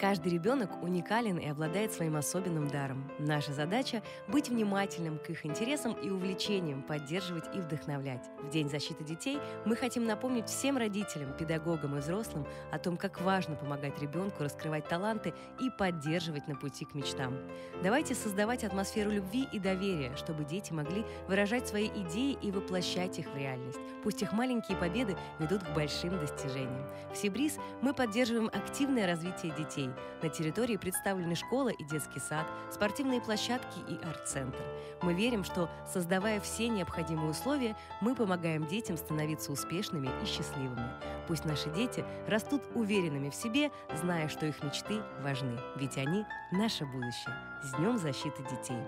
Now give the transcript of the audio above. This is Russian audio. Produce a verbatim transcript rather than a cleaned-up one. Каждый ребенок уникален и обладает своим особенным даром. Наша задача – быть внимательным к их интересам и увлечениям, поддерживать и вдохновлять. В День защиты детей мы хотим напомнить всем родителям, педагогам и взрослым о том, как важно помогать ребенку раскрывать таланты и поддерживать на пути к мечтам. Давайте создавать атмосферу любви и доверия, чтобы дети могли выражать свои идеи и воплощать их в реальность. Пусть их маленькие победы ведут к большим достижениям. В Сибриз мы поддерживаем активное развитие детей. На территории представлены школа и детский сад, спортивные площадки и арт-центр. Мы верим, что, создавая все необходимые условия, мы помогаем детям становиться успешными и счастливыми. Пусть наши дети растут уверенными в себе, зная, что их мечты важны, ведь они – наше будущее. С Днем защиты детей!